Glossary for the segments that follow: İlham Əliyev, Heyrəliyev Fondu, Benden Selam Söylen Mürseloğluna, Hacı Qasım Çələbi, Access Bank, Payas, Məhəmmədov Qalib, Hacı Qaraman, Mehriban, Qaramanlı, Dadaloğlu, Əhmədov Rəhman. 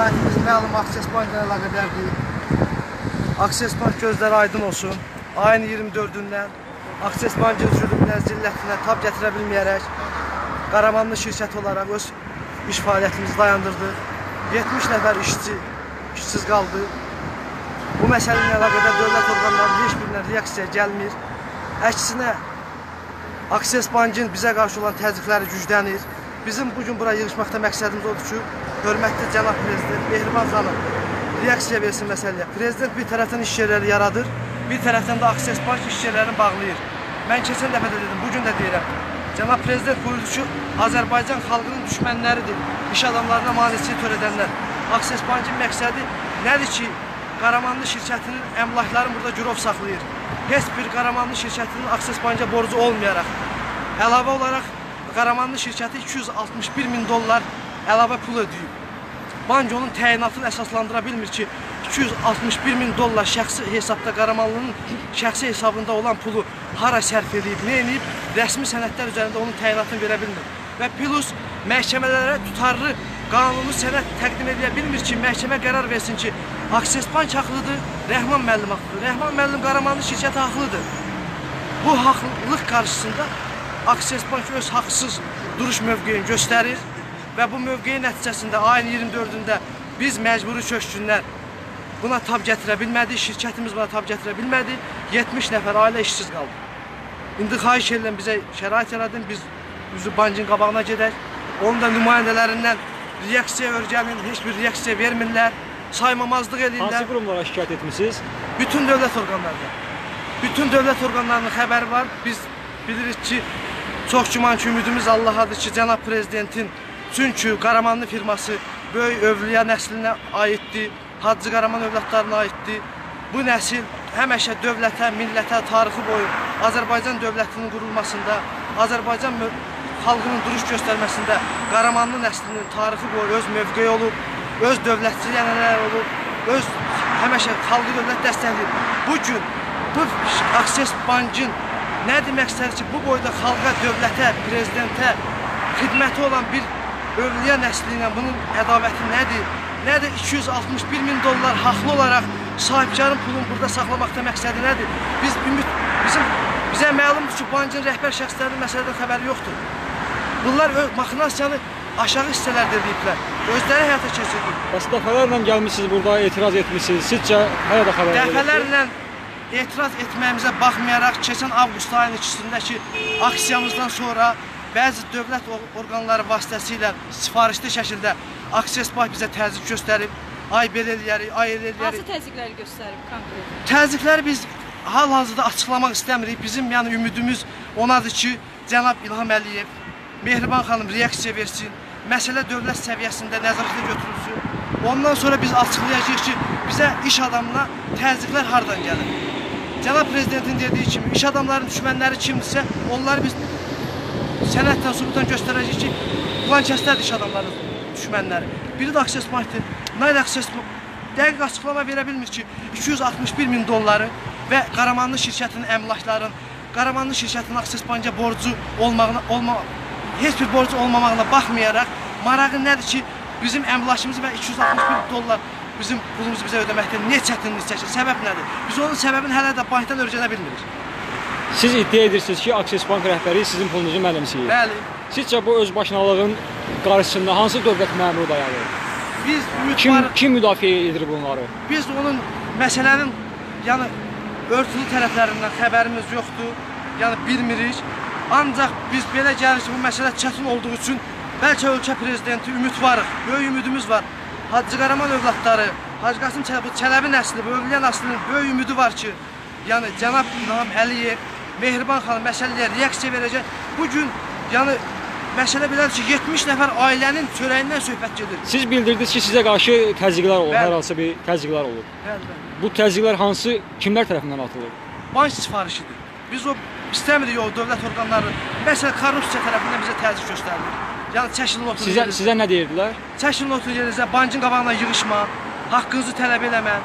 Şikayetimiz məlum Access Bank ile əlaqədardır. Access Bank gözləri aydın olsun. Ayın 24-dən Access Bank'ın zülmünə, zillətinə tab gətirə bilməyərək Qaramanlı şirkəti olaraq öz iş fəaliyyətimizi dayandırdı. 70 nəfər işsiz qaldı. Bu məsələ ilə əlaqədar dövlət orqanları heç birinə reaksiyaya gəlmir. Əksinə Access Bank'ın bizə qarşı olan təzyiqləri güclənir. Bizim bugün bura yığışmaqda məqsədimiz odur ki, hörmətli cənab prezident Mehriban xanım reaksiya versin məsələyə. Prezident bir tərəfdən iş yerləri yaradır, bir tərəfdən də Access Bank iş yerlərini bağlayır. Mən keçən dəfə də dedim, bugün də deyirəm. Cənab prezident buyurdu ki, Azərbaycan xalqının düşmənləridir, iş adamlarına maneçilik törədənlər. Access Bank'ın məqsədi nədir ki, Qaramanlı şirkətinin əmlaklarını burada girov saxlayır. Heç bir Qaramanlı şirkətinin Access Bank'a borcu olmayaraq, əlavə olaraq Qaramanlı şirkəti $261.000 əlavə pul ödəyib. Bank onun təyinatını əsaslandıra bilmir ki, $261.000 şəxsi hesabda Qaramanlının şəxsi hesabında olan pulu hara sərf edib, nə edib, rəsmi sənədlər üzərində onun təyinatını verə bilmir. Və plus məhkəmələrə tutarlı qanunlu sənəd təqdim edə bilmir ki, məhkəmə qərar versin ki, Access Bank haqlıdır, Rəhman müəllim haqlıdır. Rəhman müəllim Qaramanlı şirkəti haqlıdır. Bu haqlılıq qarşısında Access Bank öz haqsız duruş mövqeyini göstərir və bu mövqeyin nəticəsində ayın 24-də biz məcburi köşkünlər buna tab gətirə bilmədi, şirkətimiz buna tab gətirə bilmədi, 70 nəfər ailə işsiz qaldı. İndi xahiş edirəm bizə şərait yaradın, biz üzü bankın qabağına gedək, onun da nümayəndələrindən reaksiya örgənin, heç bir reaksiya vermirlər, saymamazlıq edirlər. Hansı qurumlara şikayət etmişsiniz? Bütün dövlət orqanlarında. Bütün dövlət orqanlarının xəbəri var, biz bilirik ki, çox güman ki, ümidimiz Allahadır ki, cənab prezidentin çünki Qaramanlı firması böyük övliya nəslinə aiddir, Hacı Qaraman övladlarına aiddir. Bu nəsil həməşə dövlətə, millətə, tarixi boyu Azərbaycan dövlətinin qurulmasında, Azərbaycan xalqının duruş göstərməsində Qaramanlı nəslinin tarixi boyu öz mövqeyi olub, öz dövlətçi yənələr olub, öz həməşə xalqı dövlət dəstəkləyib. Bugün bu Access Bank'ın nədir məqsədi ki, bu boyda xalqa, dövlətə, prezidentə xidməti olan bir övliya nəsli ilə bunun ədaməti nədir? Nədir $261.000 haqlı olaraq sahibkarın pulunu burada saxlamaqda məqsədi nədir? Bizə məlumdur ki, bankın rəhbər şəxslərinin məsələdən xəbəri yoxdur. Bunlar maxinasiyanı aşağı hissələrdə deyiblər, özləri həyata keçirdik. Bəs dəfələrlə gəlmişsiniz burada, etiraz etmişsiniz, sizcə hələ də xəbər verir? Dəfələrlə etiraz etməyimizə baxmayaraq, keçən avqust ayın 2-sindəki aksiyamızdan sonra bəzi dövlət orqanları vasitəsilə sifarişli şəkildə Access Bank bizə təzyiq göstərib, ay belə eləyərik, ay elə eləyərik. Hansı təzyiqləri göstərib konkret? Təzyiqləri biz hal-hazırda açıqlamaq istəmirik. Bizim yəni ümidimiz onadır ki, cənab İlham Əliyev, Mehriban xanım reaksiya versin, məsələ dövlət səviyyəsində nəzarətə götürülsün. Ondan sonra biz açıqlayacağıq ki, bizə iş adamına təzyiqlər hardan gəlir? Cənab prezidentin dediyi kimi, iş adamlarının düşmənləri kimdirsə, onları biz sənəddən, sübutdan göstərəcəyik ki, bulan kəslərdir iş adamlarının düşmənləri. Biri də Access Bank'dir. Nayda Access Bank dəqiq açıqlama verə bilmir ki, $261.000 və Qaramanlı şirkətinin əmlakların, Qaramanlı şirkətinin Access Bank'a borcu heç bir borcu olmamağına baxmayaraq, marağı nədir ki, bizim əmlakımız və $261 bizim pulumuzu bizə ödəməkdən niyə çətinlik çəkir? Səbəb nədir? Biz onun səbəbini hələ də bankdan öyrənə bilmirik. Siz iddia edirsiniz ki, Access Bank rəhbəri sizin pulunuzu mənimsəyir. Bəli. Sizcə bu özbaşınalığın qarşısında hansı dövlət məmuru dayanır? Kim müdafiə edir bunları? Biz onun məsələnin örtülü tərəflərindən xəbərimiz yoxdur, bilmirik. Ancaq biz belə gəlir ki, bu məsələ çətin olduğu üçün bəlkə ölkə prezidenti ümid varıq, böyük ümidimiz var. Hacı Qaraman övladları, Hacı Qasım Çələbi nəsli, bu övliya nəslinin böyük ümidi var ki, cənab İlham Əliyev, Mehriban xanım məsələyə reaksiya verəcək. Bugün məsələ belədir ki, 70 nəfər ailənin çörəyindən söhbət gedir. Siz bildirdiniz ki, sizə qarşı təzyiqlər olur, hər hansı bir təzyiqlər olur. Bu təzyiqlər hansı, kimlər tərəfindən atılır? Bank sifarişidir. Biz o istəmirik o dövlət orqanları, məsələn, korrupsiya tərəfindən bizə təzyiq göstərilir. Sizə nə deyirdilər? Çəkilin otur yerinizə, bankın qabağına yığışma, haqqınızı tələb eləmə.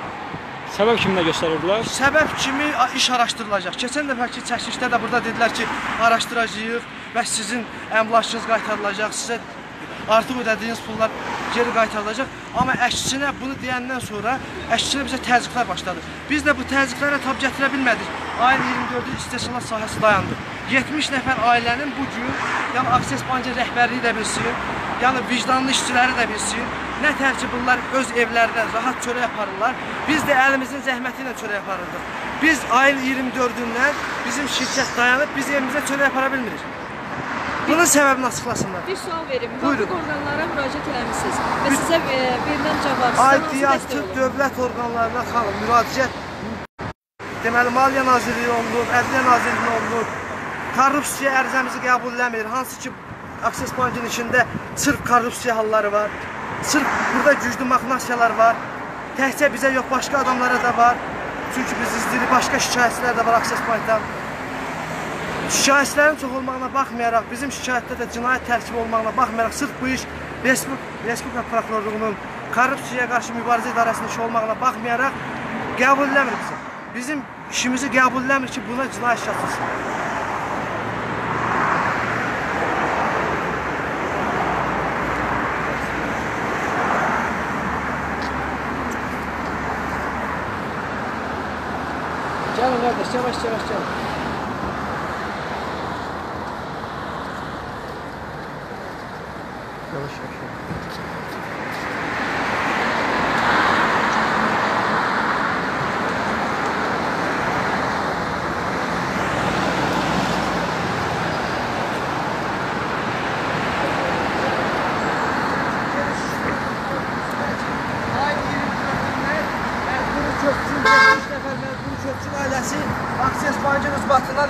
Səbəb kimi nə göstərirdilər? Səbəb kimi iş araşdırılacaq. Keçən dəfəki çəkilişdə də burada dedilər ki, araşdıracağıq və sizin əmlakınız qaytarılacaq, sizə artıq ödədiyiniz pullar geri qaytarılacaq. Amma əşçinə bunu deyəndən sonra əşçinə bizə təzyiqlər başladı. Biz də bu təzyiqlərə tab gətirə bilmədik. Ayın 24-cü istehsalat sahəsi dayandı. 70 nəfər ailənin bugün, yəni Access Bankın rəhbərliyi də bilsin, yəni vicdanlı işçiləri də bilsin, nə tər ki bunlar öz evlərinə rahat çörək aparırlar, biz də əlimizin zəhməti ilə çörək aparırdıq. Biz ayın 24-dən bizim şirkət dayanıb, biz evimizə çörək apara bilmirik. Bunun səbəbini açıqlasınlar. Bir sual verin, müvafiq orqanlara müraciət eləmişsiniz və sizə verilən cavab, sizə hansı dəstək olur? Dövlət orqanlarına xanım, müraciət, deməli, Maliyyə Nazirliyi olunur, Ədliyyə Nazirliyi olunur, korrupsiya ərizəmizi qəbul eləmir, hansı ki, Access Bankın içində sırf korrupsiya halları var, sırf burada güclü maqnasiyalar var, təhcə bizə yox, başqa adamlara da var, çünki biz izləyirik, başqa şikayətçilər də var Access Bankdan. Şikayətçilərin çox olmağına baxmayaraq, bizim şikayətdə də cinayət tərkibi olmağına baxmayaraq, sırf bu iş Respublika Prokurorluğunun korrupsiyaya qarşı mübarizə idarəsinin işi olmağına baxmayaraq qəbul eləmir bizə. Bizim işimizi qəbul eləmir ki, buna cinayət şikayətçilsin. Gəlin qardaş, yavaş.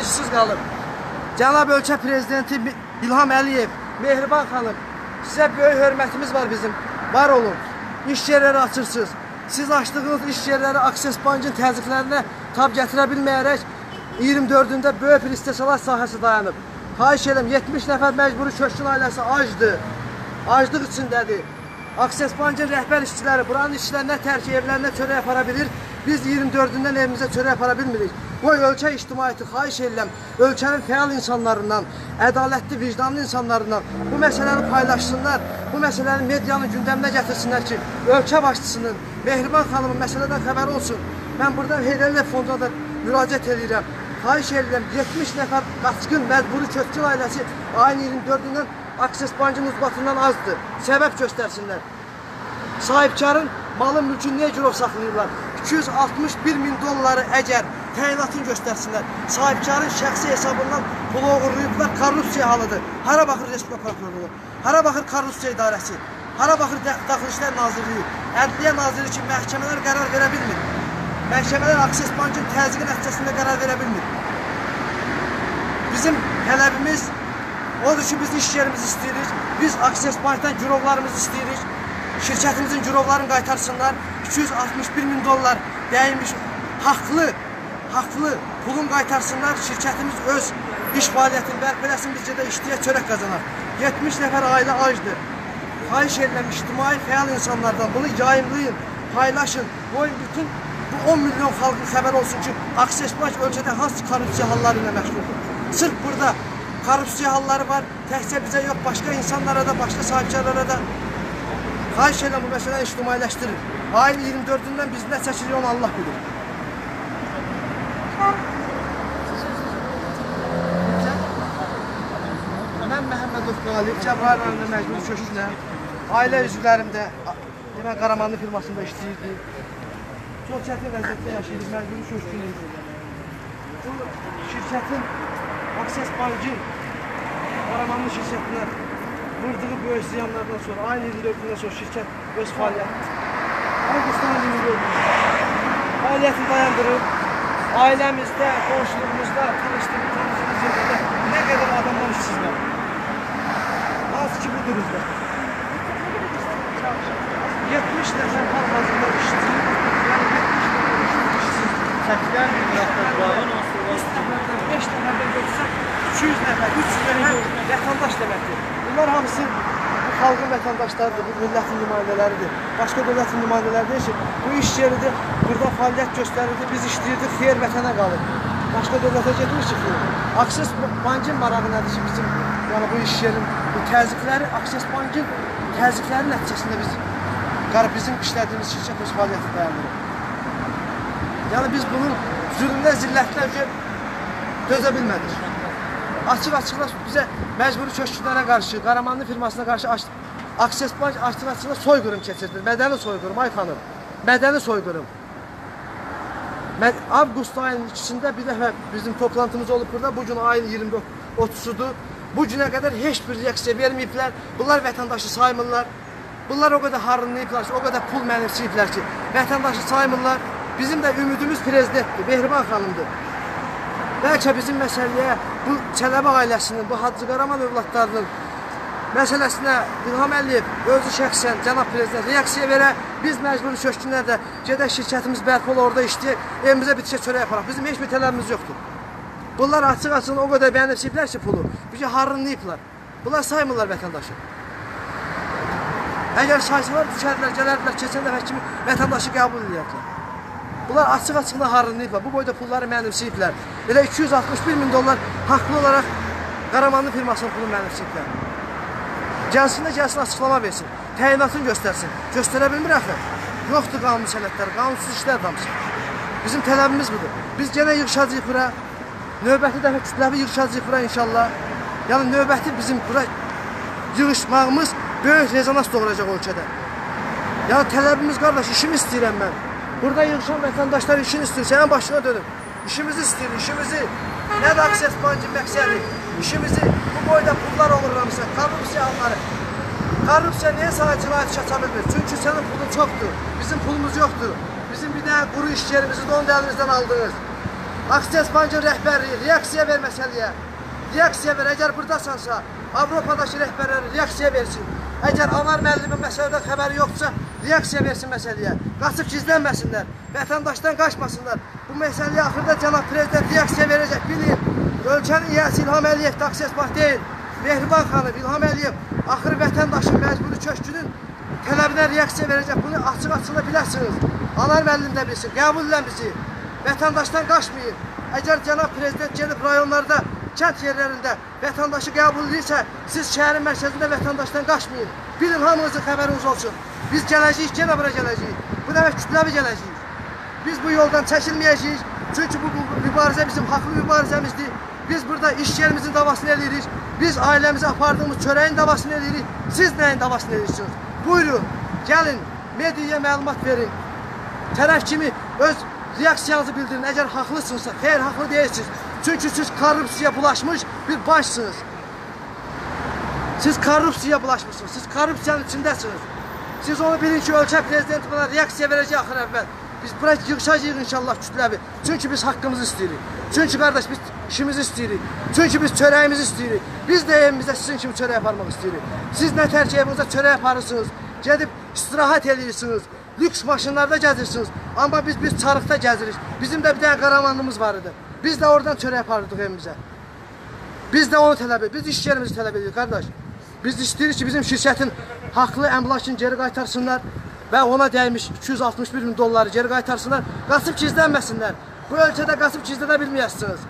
İşsiz qalıb. Cənab ölkə prezidenti İlham Əliyev, Mehriban xanım, sizə böyük hörmətimiz var bizim. Var olun. İş yerləri açırsınız. Siz açdığınız iş yerləri Access Bankın təzyiqlərinə tab gətirə bilməyərək 24-də böyük bir istehsalat sahəsi dayanıb. Xahiş edirəm, 70 nəfər məcburi köçkün ailəsi acdır. Aclıq içindədir. Access Bankın rəhbər işçiləri buranın işçilərinə tərk evlərinə çörək apara bilir. Biz 24-dən evimizə çörək apara bilmirik. Qoy ölkə ictimaiyyəti xahiş edirəm, ölkənin fəal insanlarından, ədalətli, vicdanlı insanlarından bu məsələni paylaşsınlar, bu məsələni medianın gündəminə gətirsinlər ki, ölkə başçısının, Mehriban xanımın məsələdən xəbəri olsun. Mən buradan Heyrəliyev Fonduna da müraciət edirəm, xahiş edirəm, 70 nəfər qaçqın, məcburi köçkün ailəsi ayın 24-dən Access Bankın ucbatından azdır, səbəb göstərsinlər. Sahibkarın malın mülkünü niyə girov saxlayırlar? 261.000 dolları əgər təyinatını göstərsinlər. Sahibkarın şəxsi hesabından pulu uğurlayıblar, korrupsiya halıdır. Hara baxır Respublika Prokurorluğu, hara baxır Korrupsiya İdarəsi, hara baxır Daxili İşlər Nazirliyi, Ədliyyə Nazirliyi ki, məhkəmələr qərar verə bilmir. Məhkəmələr Access Bankın təzyiqi nəticəsində qərar verə bilmir. Bizim tələbimiz odur ki, biz iş yerimizi istəyirik, biz Access Bankdan gürovlarımızı istəyirik, şirkətimizin gürovlarını qaytarsınlar, 261.000 dollar dəyilmiş haqlı pulun qaytarsınlar, şirkətimiz öz iş fəaliyyətini bərpa eləsin, bizcə də işləyə çörək qazanar. 70 nəfər ailə acdır. Xahiş edirəm, ictimai fəal insanlardan bunu yayımlayın, paylaşın, qoyun bütün bu 10 milyon xalqın xəbəri olsun ki, Access Bank ölkədə hansı korrupsiya halları ilə məşğuldur. Sırf burada korrupsiya halları var, təkcə bizə yox, başqa insanlara da, başqa sahibkarlara da. Xahiş edirəm, bu məsələni ictimailəşdirin. Ayın 24-dən biz nə çəkilirik, onu Allah bilir. Mən Məhəmmədov Qalib, Cəbrayil rayonunda məcburi köçkünə, ailə üzvlərim də Qaramanlı firmasında işləyirdik. Çox çətin vəziyyətdə yaşayırıq, məcburi köçkünlüyüz. Bu şirkətin, Access Bankın Qaramanlı şirkətinə vurduğu böyük ziyanlardan sonra, ayın 24-dən sonra şirkət öz fəaliyyəti. Ağustan 24-dən fəaliyyəti dayandırıb, ailəmizdə, qonşuluğumuzda, tanışdığımız yerlərdə nə qədər adamlar işsiz var? Az ki, bu durumda. 70 nəfər hal-hazırda işsiz, yəni 70 nəfər işsiz. 80 nəfər bağın, 100 nəfərdən, 5 nəfərdən götürsək, 200 nəfər, 300 nəfər vətəndaş deməkdir. Bunlar hamısı bu xalqın vətəndaşlarıdır, bu millətin nümayəndələridir. Başqa dövlətin nümayəndələri deyir ki, bu iş yeridir. Burada fəaliyyət göstərildi, biz işləyirdik, xeyir vətənə qalır. Başqa dövlətə getmiş çıxılır. Access Bankın marağı nədir ki, bizim Yani bu iş yerin, bu təzyiqləri, Access Bank'ın təzyiqləri nəticəsində bizim işlediğimiz şirkət öz fəaliyyəti dayandırır. Yani biz bunun zülmünə, zillətlərə dözə bilmədik. Açıq-açıqla bizə məcburi köşklərə qarşı, Qaramanlı firmasına qarşı Access Bank açıq-açıqla soyqırım keçirdi. Mədəni soyqırım, ay xanım. Mədəni soyqırım. Avqust ayının ikisində bir dəfə bizim toplantımız olub burada. Bugün ayın 29-30-udur. Bugünə qədər heç bir reaksiya verməyiblər. Bunlar vətəndaşı saymırlar. Bunlar o qədər harınlayıblar ki, o qədər pul mənimsəyiblər ki, vətəndaşı saymırlar. Bizim də ümidimiz prezidentdir, Mehriban xanımdır. Bəlkə bizim məsələyə, bu Çələbi ailəsinin, bu Hacı Qaraman övladlarının məsələsinə İlham Əliyev özü şəxsən cənab prezident reaksiya verə, biz məcburi köşkünlərdə gedək şirkətimiz bərpa ola, orada işləyək, evimizə bitişə çörək aparaq. Bizim heç bir tələbimiz yoxdur. Bunlar açıq-açıq o qədər bəyəniblər ki pulu, bizi harınlayıblar. Bunlar saymırlar vətəndaşı. Əgər saysalar, düşərdilər, gələrdilər, keçən dəfə kimi vətəndaşı qəbul edərdilər. Bunlar açıq-açıqla harınlayıblar, bu boyda pulları mənimsəyiblər. Elə 261 min dollar haqlı olaraq Qaramanlı firmasının pulunu mənimsəyiblər. Gəlsin də gəlsin, açıqlama versin, təyinatını göstərsin. Göstərə bilmir axı. Yoxdur qanun sənədləri, qanunsuz işlər adamsın. Bizim tələbimiz budur. Biz yenə yığışacağıq bura. Növbəti dəfə kütləvi yığışacağıq bura inşallah. Yəni növbəti bizim bura yığışmağımız böyük rezonans doğuracaq o ölkədə. Yəni tələbimiz qardaş, işimi istəyirəm mən. Burada yığışan vətəndaşlar işini istəyir, sənin başına dönüb. İşimizi istəyir, işimizi, nədir Access Bank'ın məqsədi? İşimizi, bu boyda pullar uğurlamışsa, korrupsiyaları. Korrupsiya niyə sənə cinayət çata bilmir? Çünki sənin pulun çoxdur, bizim pulumuz yoxdur. Bizim bir dənə quru iş yerimizi də onun əlinizdən aldınız. Access Bank'ın rəhbərliyi reaksiya ver məsələyə. Reaksiya ver, əgər buradasansa, Avropadakı rəhbərləri reaksiya versin. Əgər anar müəllimin məsələdən xəbəri yoxdursa, reaksiya versin məsələyə. Qaçıb gizlənməsinlər, vətəndaşdan qaçmasınlar. Bu məsələyə axırda cənab prezident reaksiya verəcək, bilin. Ölkənin yiyəsi İlham Əliyev, Access Bank deyil. Mehriban xanım, İlham Əliyev, axırı vətəndaşın məcburi köşkünün tələbinə reaksiya verəcək. Bunu açıq-açıqla biləsiniz. Anar müəllim də bilsin, qəbul edin bizi. Vətəndaşdan qaçmayın. Əgər cənab prezident gedib rayonlarda, kənd yerlərində vətəndaşı qəbul edirsə, siz şəhərin mərkəzində vətəndaşdan qaçmayın. Bilin, hamınızın xəbəriniz olsun. Biz gələcəyik, yenə bura gələcəyik. Bu dəfə kütləvi gələcəyik. Biz bu yoldan çəkilməyəcəyik. Çünki bu mübarizə bizim haqlı mübarizəmizdir. Biz burada iş yerimizin davasını eləyirik. Biz ailəmizə apardığımız çörəyin davasını eləyirik. Siz nəyin davasını eləyirsiniz? Buyurun, gəlin, mediaya məlumat verin. Tərəf kimi öz reaksiyanızı bildirin. Əgər haqlısınızsa, xeyr haqlı deyilsiniz. Çünki siz korrupsiyaya bulaşmış bir başsınız. Siz korrupsiyaya bulaşmışsınız. Siz korrupsiyanın içindesiniz. Siz onu bilin ki, ölkə prezidenti buna reaksiya verəcək axır əvvəl. Biz buraya yığışacağıq inşallah kütləvi. Çünki biz haqqımızı istəyirik. Çünki qardaş, biz işimizi istəyirik. Çünki biz çörəyimizi istəyirik. Biz də evimizdə sizin kimi çörək aparmaq istəyirik. Siz nə tərcih evinizdə çörək aparırsınız, gedib istirahat edirsiniz, lüks maşınlarda gəzirsiniz. Amma biz çarıqda gəzirik. Bizim də bir dənə Qaramanlımız var idi. Biz də oradan çörək aparırdıq evimizə. Biz də onu tələb edirik. Biz iş yerimizi tələb edirik, qardaş. Biz istəyirik ki, bizim şirkətin haqlı əmlakını geri qaytarsınlar və ona dəymiş 261 min dolları geri qaytarsınlar. Qaçıb gizlənməsinlər. Bu ölkədə qaçıb gizlədə bilməyəsiniz.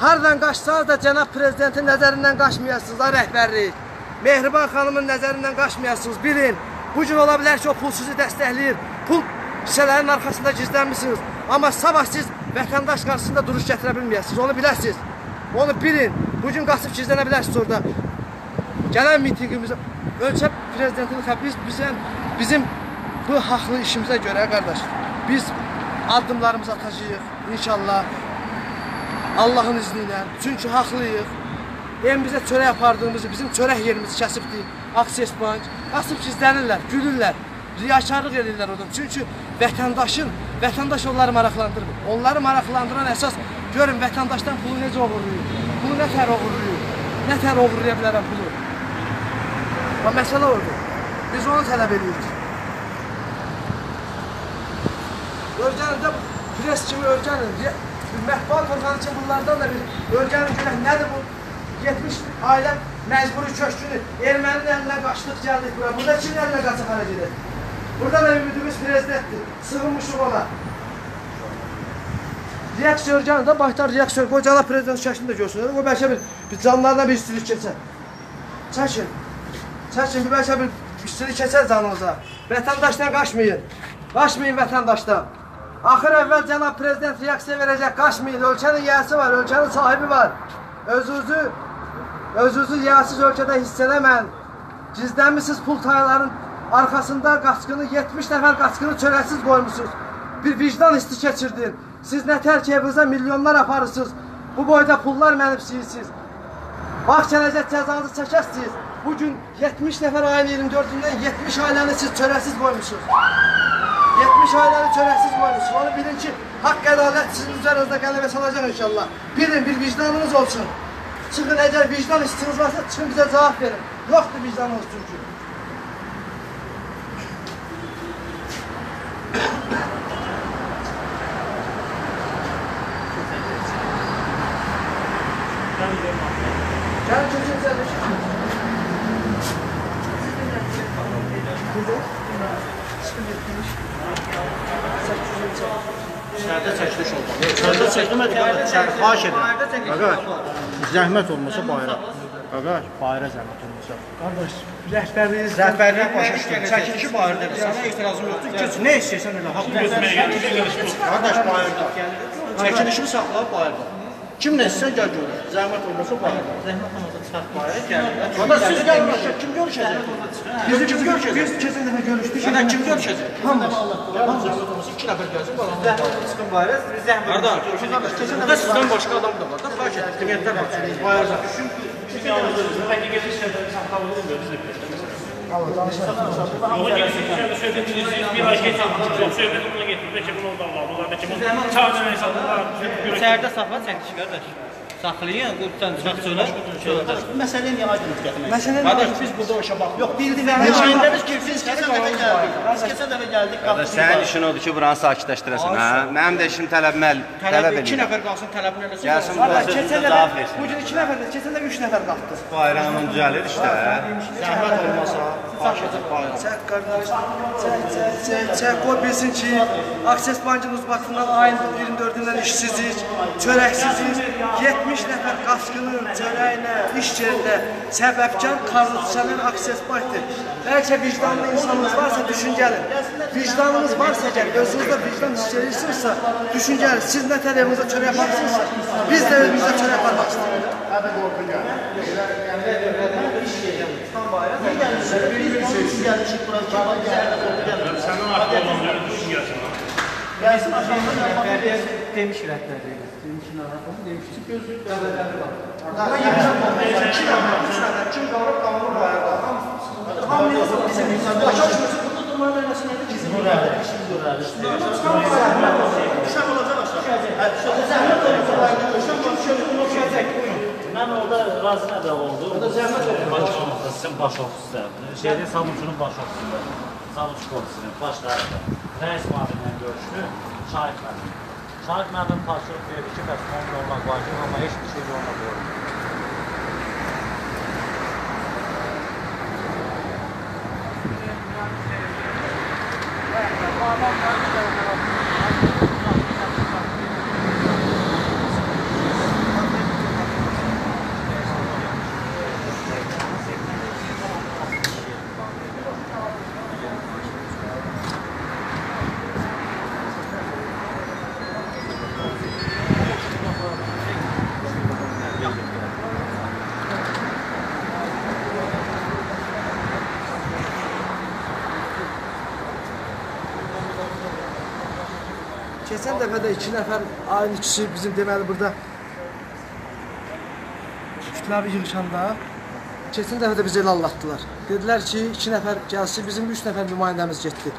Haradan qaçsanız da cənab prezidentin nəzərindən qaçmayasınız, ay rəhbərlik. Mehriban xanımın nəzərindən qaçmayasınız, bilin. Bugün ola bilər ki, o pul sizi dəstəkləyir. Pul hissələrin arxasında gizlənmişsiniz. Amma sabah siz vətəndaş qarşısında duruş gətirə bilməyəsiniz. Onu biləsiniz. Onu bilin. Bugün qaçıb gizlənə bilərsiniz orada. Gələn mitingimizə, ölkə prezidentinin xəbərisi bizim bu haqlı işimizə görə, qardaş. Biz addımlarımızı atacağıq inşallah. Allahın izni ilə. Çünki haqlıyıq. Evimizə çörək apardığımızı, bizim çörək yerimizi kəsibdir. Access Bank. Qaçıb gizlənirlər, gülürlər. Riyakarlıq edirlər orada. Çünki vətəndaş onları maraqlandırmır. Onları maraqlandıran əsas, görün vətəndaşdan pulu necə uğurluyur. Pulu nətər uğurluyur. Nətər uğurlaya bilərəm pulu. Ama məsələ orada. Biz onu tələb edirik. Örgənində pres kimi örgənin. Məhbal torxanı kimi bunlardan da bir örgənin görək nədir bu? 70 ailə məcburi köşkünü ermənin əlinə qaçdıq, gəldik bura. Burada kimin əlinə qaçaq hara gedək? Burada da ümidimiz prezidentdir. Sığınmışıq ona. Reaksiya örgənində, baytar reaksiya, qocalar prezident şəklini də görsünlər. O bəlkə bir canlarına bir istilik keçər. Çekin. Çekin ki belki bir üstünü keser canınıza. Vətəndaşdan kaçmayın. Kaçmayın vətəndaşdan. Axır evvel Cənab Prezident reaksiya verecek. Kaçmayın. Ölkənin yiyası var. Ölkənin sahibi var. Özünüzü yiyasız ölkədə hiss eləməyin. Gizlənmişsiniz pul tayaların arkasında kaçkını, 70 nəfər kaçkını çörəksiz koymuşsunuz. Bir vicdan hissi keçirdin. Siz nə tərk evinizə milyonlar aparırsınız. Bu boyda pullar mənimsiniz. Bax gələcək cəzanızı çəkəsiniz. Bugün 70 nəfər ailə 24-dən 70 ailəni siz çörəsiz qoymuşsunuz. 70 ailəni çörəsiz qoymuşsunuz. Onu bilin ki, haqq ədalət sizin üzərinizdə qələbə salacaq inşallah. Bilin, bir vicdanınız olsun. Çıxın, əgər vicdan hissiniz varsa çıxın bizə cavab verin. Yoxdur vicdanınız çünki. Zəhmət olmasa bayra. Qardaş, bayra zəhmət olmasa. Qardaş, rəhbərliyə başa düşdüm. Çəkil ki bayra demiş. Sənə etirazım yoxdur. Keç, nə istəyirsən elə haqqı gözümə gəlir. Qardaş, bayra. Çəkilişini saxla bayra. Kim nə istəyirsən gəl görür. Zəhmət olmasa bayra. Zəhmət olmasa çıxart bayra gəlir. Qardaş, siz gəlmişsiniz. Kim görüşəcək? Kim görüşəcək? Biz keçən dəfə görüşdük. Kim görüşəcək? Hamımız. Zəhmət olmasa iki nəfər gəlsin. Çıxın bayra. Burada sizdən başqa adam da var da, bak ki, hüquqiyyətlər var. Bayarlar. Çünki yalnızdır, həqiqəti işlərdən saxlanılır mı? Biz də görəcəm. Ona gəlsək, söhbət edirsiniz, bir ay geç almışsınız. Söhbət onunla getirir, bəlkə bunu orada alalım. Onlar bəlkə bunu çağırın insanlar. Səhərdə saxla çəkdik, qardaş. Saxlayın, qurtdan çıxaqçılar. Məsələn yana gəlib gətirmək. Qardaş, biz burada o işə baxmıyıq. Yox, bildi və həmçində biz kimsiniz ki, qalan gəldik. Biz keçə dəfə gəldik. Qardaş, sənin işin odur ki, buranı sakitləşdirəsən, hə? Mənim də işim tələb eləyir. Tələb eləyir. 2 nəfər qalsın, tələbini eləsin. Gəlsin, bugün 2 nəfər, keçən də 3 nəfər qalxdı. Bayramın düzəlir işdə, hə? Zəhmət olmasa, başlayacaq bayram. Çək, qardaş, çək, qoy bilsin ki, Access Bankın uzbatından ayın 24-dən işsizik, çörəksizik, 70 nəfər qaçqının, cərəyinə, iş yerində səbəbkar qarşılanan Access Bankdır. Bəlkə vicdanlı insanınız varsa düşün gəlin. Vicdanınız varsa gəlin, özünüzdə vicdan hiss edirsinizsə düşün gəlin. Siz nə tərəfimizə çörək aparsınızsa, biz də özümüzə çörək aparmaq istəyirik. Hədə qorxun gəlin. Sənin haqqı olanları düşün gəlsin. Gəlsin aşağıda demiş rəhbərliyə. Demişik gözlük dəvələri var. Buna yəqin olmalıdır. 2 nəfər, 3 nəfər, kim qalır, qalır, bayaqlar. Hamıya bizim insanlar. Başa düşmürsün, burada durmanın mənəsi nədir ki? Bizim görərdir, işimiz görərdir. Zəhmət olacaq. Düşək olacaq aşağı. Zəhmət olacaq. Düşək olacaq. Mən orada razı nədə oldu. Orada zəhmət olacaq. Sizin baş ofislərdir. Şeydə Samuçunun baş ofislərdir. Samuç ofisinin baş tarafı. Rəis madirlə görüşdü, şahid mənim. Şahid mənim taşırıq verdi ki, bəs onunla olmaq vacib, amma heç bir şey onunla qoyulur. Keçən dəfədə 2 nəfər, ayın ikisi bizim deməli burada kütləvi yığışanda keçən dəfədə bizi elə aldatdılar. Dedilər ki, 2 nəfər gəlsin, bizim 3 nəfər nümayəndəmiz getdi.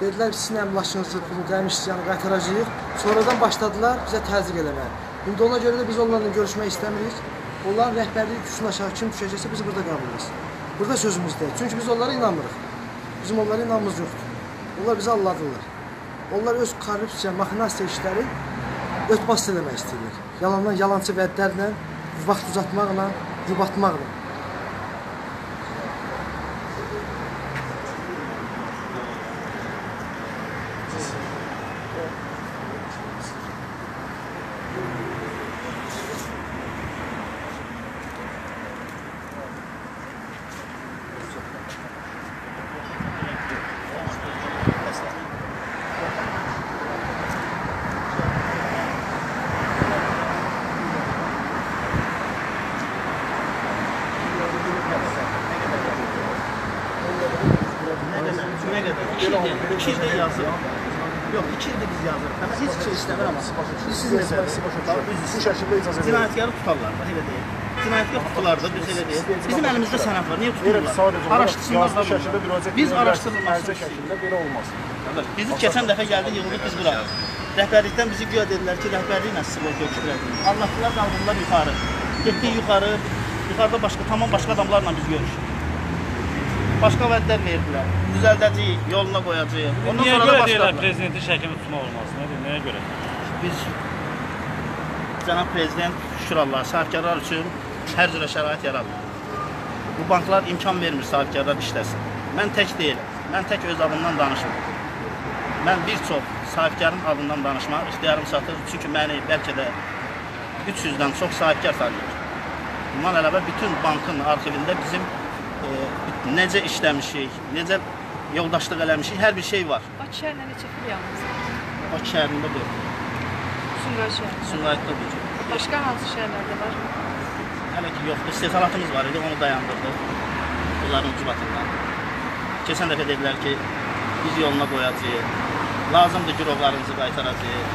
Dedilər ki, sizin əmlakınızı, bunu qəmişsiz, yəni qaytaracağıq. Sonradan başladılar bizə təzyiq eləməyə. İndi ona görə də biz onlarla görüşmək istəmirik. Onların rəhbərliyi düşsün aşağı, kim düşəcəksə biz burada qalmalıyız. Burada sözümüz deyil. Çünki biz onlara inanmırıq. Bizim onlara inanımız yoxdur. Onlar bizi aldatırlar. Onlar öz korrupsiya, maxinasiya işləri ötbas eləmək istəyirlər. Yalandan, yalancı vədlərlə, vaxt uzatmaqla, yubatmaqla. kadar? 2 ilde yazdım. Yok, 2 ilde biz yazırıq. Hiç şey istəmir ama. Siz nəzərdə tutarlar. Cinayətkarı tutarlar da, elə deyil. Cinayətkar tutular da, biz elə deyil. Bizim əlimizdə sənəd var, niyə tuturlar? Araşdırılmaz. Biz araşdırılmaz. Belə olmaz. Bizi keçən dəfə gəldi, yığılıb biz bura. Rəhbərlikdən bizi güya dedilər ki, rəhbərliklə sizi bol görüşdürəcəyik. Anlatdılar, qaldırdılar yuxarı. Getdik yuxarı. Yuxarıda başqa adamlarla biz görüşdük. Başqa vədlər verdilər. Düzəldəcəyik, yoluna qoyacağıq. Niyə görə deyirlər prezidentin şəkini tutmaq olmaz? Nəyə görə? Biz cənab prezident şükür Allah sahibkarlar üçün hər cürə şərait yaradılır. Bu banklar imkan vermir sahibkarlar işləsin. Mən tək deyiləm. Mən tək öz adımdan danışmıram. Mən bir çox sahibkarın adından danışmaq ixtiyarım satır. Çünki məni bəlkə də 300-dən çox sahibkar tanıyır. Bundan əlavə bütün bankın arxivində bizim necə işləmişik, necə yoldaşlıq eləmişik, hər bir şey var. Bakı şəhərinə neçə filialımız var? Bakı şəhərində 4. Sumqayıt şəhərində? Sumqayıtda 4. Başqa hansı şəhərlərdə var? Hələ ki, yoxdur. İstehsalatımız var idi, onu dayandırdıq. Bunların ucubatından. Keçən dəfə dedilər ki, biz yoluna qoyacaq, lazımdır girovlarınızı qaytaracaq,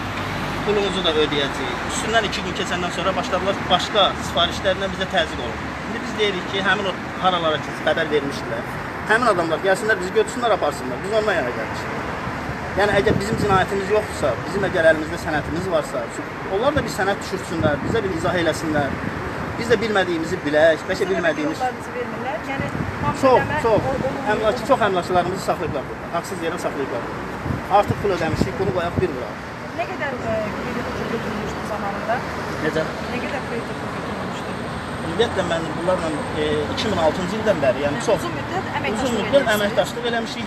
pulumuzu da ödəyəcək. Üstündən 2 gün keçəndən sonra başladılar başqa sifarişlərlə bizə təzyiq olunur. İndi biz deyirik ki, həmin o paralara xəbər vermişdilər. Həmin adamlar gəlsinlər, bizi götürsünlər, aparsınlar. Biz ondan yana gəlmişdik. Yəni, əgər bizim cinayətimiz yoxdursa, bizim əgər əlimizdə sənətimiz varsa, onlar da bir sənət düşürsünlər, bizə bir izah eləsinlər. Biz də bilmədiyimizi bilək, bəlkə bilmədiyimiz... Çox əmlakçılarımızı saxlayıblar burada. Haqsız yerə saxlayıblar burada. Artıq pul ödəmişik, bunu qoyaq bir bura. Nə qədər kredi götürmüşdü zamanında? Necə? Nə qədər kredi götürmüşdü? Ümumiyyətlə, mən bunlarla 2006-cı ildən bəri, yəni çox uzun müddət əməkdaşlıq eləmişik.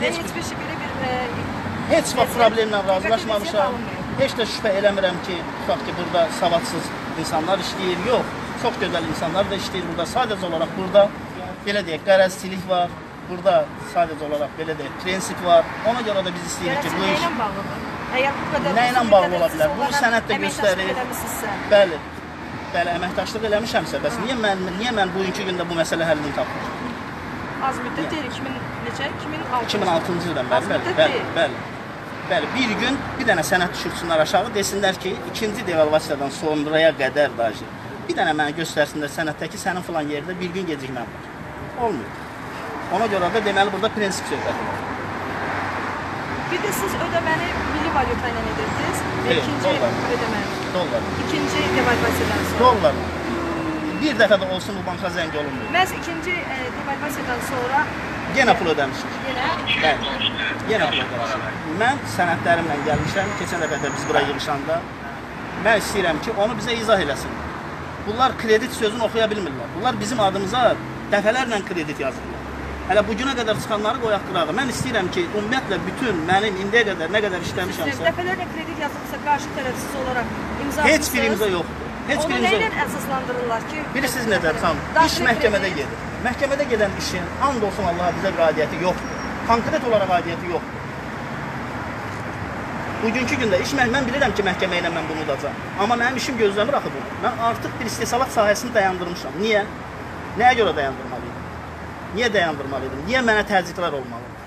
Heç vaxt problemlə razılaşmamışam. Heç də şübhə eləmirəm ki, burada savadsız insanlar işləyir. Yox, çox gözəl insanlar da işləyir burada. Sadəcə olaraq burada, belə deyək, qərəzçilik var. Burada sadəcə olaraq, belə deyək, prinsip var. Ona görə də biz istəyirik ki, bu iş... Qərəzçilik nəyə bağlıdır? Nəylə bağlı ola bilər? Bunu sənət də göstərir. Bəli, əməkdaşlıq eləmişəmsə, bəs niyə mən bugünkü gündə bu məsələ həllini tapmışam? Az müddət deyil, 2006-cı ildən bəli, bəli. Bir gün bir dənə sənət düşürsünlər aşağı, desinlər ki, 2-ci devalvasiyadan sonraya qədər daşı. Bir dənə mənə göstərsinlər sənətdəki sənin filan yerdə bir gün gecikməm var. Olmuyor. Ona görə də deməli burada prinsip söhbəti var. Bir də siz ödəməni milli valyuta ilə edirdiniz və ikinci ödəməni. Dollar. İkinci devalvasiyadan sonra. Dollar. Bir dəfə də olsun bu banka zəng olunmuyor. Məhz ikinci devalvasiyadan sonra... Yenə pul ödəmişik. Yenə? Bəli. Yenə pul ödəmişik. Mən sənədlərimlə gəlmişəm, keçən dəfə də biz bura yığışanda. Mən istəyirəm ki, onu bizə izah eləsin. Bunlar kredit sözünü oxuya bilmirlər. Bunlar bizim adımıza dəfələrlə kredit yazırlar. Hələ bugünə qədər çıxanları qoyaq qırağa. Mən istəyirəm ki, ümumiyyətlə, bütün mənim indiyə qədər nə qədər işləmişəmsə... Siz dəfələrlə kredit yazılmışsa, qarşı tərəfsiz olaraq imzalmışsınız. Heç bir imza yoxdur. Onu nə ilə əsaslandırırlar ki... Bilirsiniz nədir, xanım? İş məhkəmədə gedir. Məhkəmədə gedən işin, and olsun Allaha, bizə bir aidiyyəti yoxdur. Konkret olaraq aidiyyəti yoxdur. Bugünkü gündə iş mən bilirəm ki, məhkəmə ilə mən bunu udacam. Amma mənim işim gözləmir axı bunu. Mən artıq bir istehsalat sahəsini dayandırmışam. Niyə? Nəyə görə dayandırmalıyım? Niyə dayandırmalıydım? Niyə mənə təzyiqlər olmalıdır?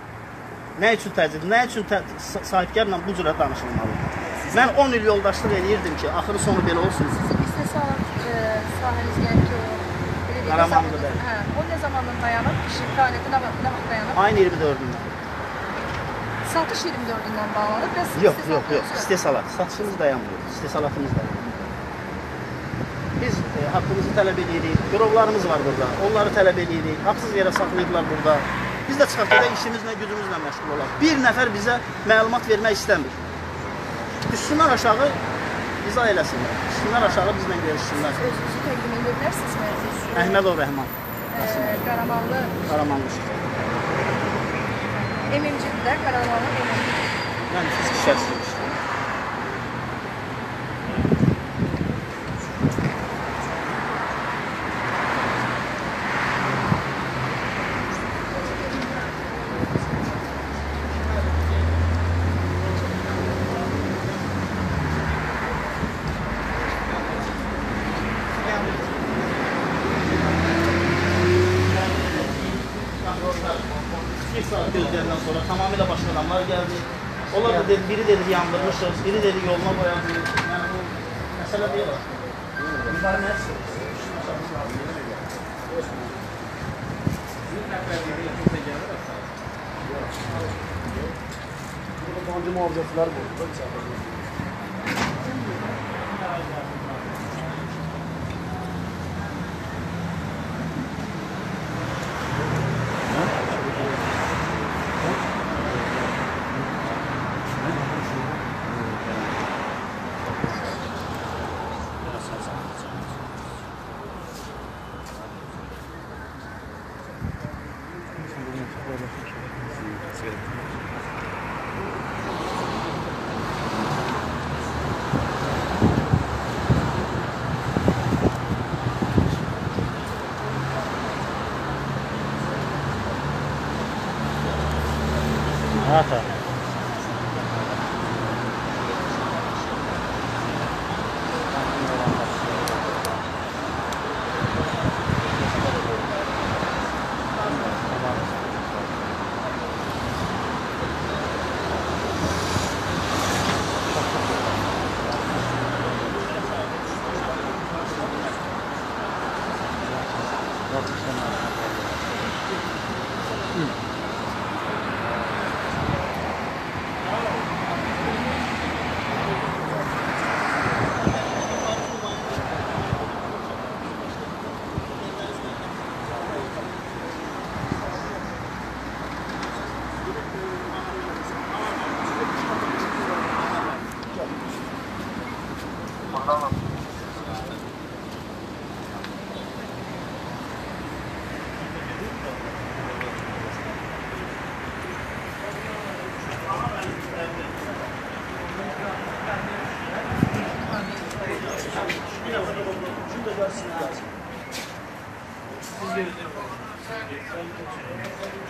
Nə üçün təzyiqdir? Nə üçün sahibkarla bu cürə danışılmalıdır? Mən 10 il yoldaşlıq edirdim ki, axırı sonu belə olsun siz. İstehsalat sahəniz yəni ki, o... Qaramanlı bəli. O nə zamanla dayanır? İşin fəaliyyəti nə vaxt dayanır? Ayın 24-dən. Satış 24-dən bağlanır? Yox, yox, yox. İstehsalat. Satışımız dayanmıyor. İstehsalatımız dayanmıyor. Biz haqqımızı tələb edirik, qrovlarımız var burada, onları tələb edirik, haqsız yerə saxlayıblar burada. Biz də çıxartda işimizlə, gücümüzlə məşğul olaq. Bir nəfər bizə məlumat vermək istəmir. Üstündən aşağı izah eləsinlər, üstündən aşağı bizlə görüşsünlər. Siz özünüzü təqdim edirsiniz mərcəsi? Əhmədov Rəhman. Qaramanlı? Qaramanlı şirkət. MMC-də Qaramanlı MMC-də. Yəni, siz kişərsiniz. Siz saat gözlerinden sonra tamamıyla başka adamlar geldi. Onlar da dedi, biri dedi yandırmışız, biri dedi yoluna boyadı. Yani bu mesele değil var. Bunların hepsi. Burada bancı muhafızlar bulundu.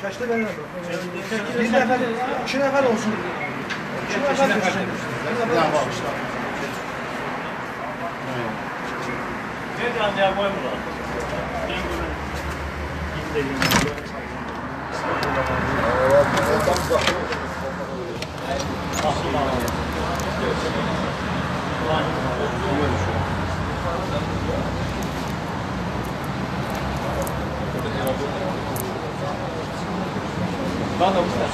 Kaçta ben öldüm? Bir nefer, iki nefer olsun. İki nefer düşecek. Ne yapmışlar? Ne diyen diye koymuyorlar. Daha da bu sefer.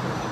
Thank you.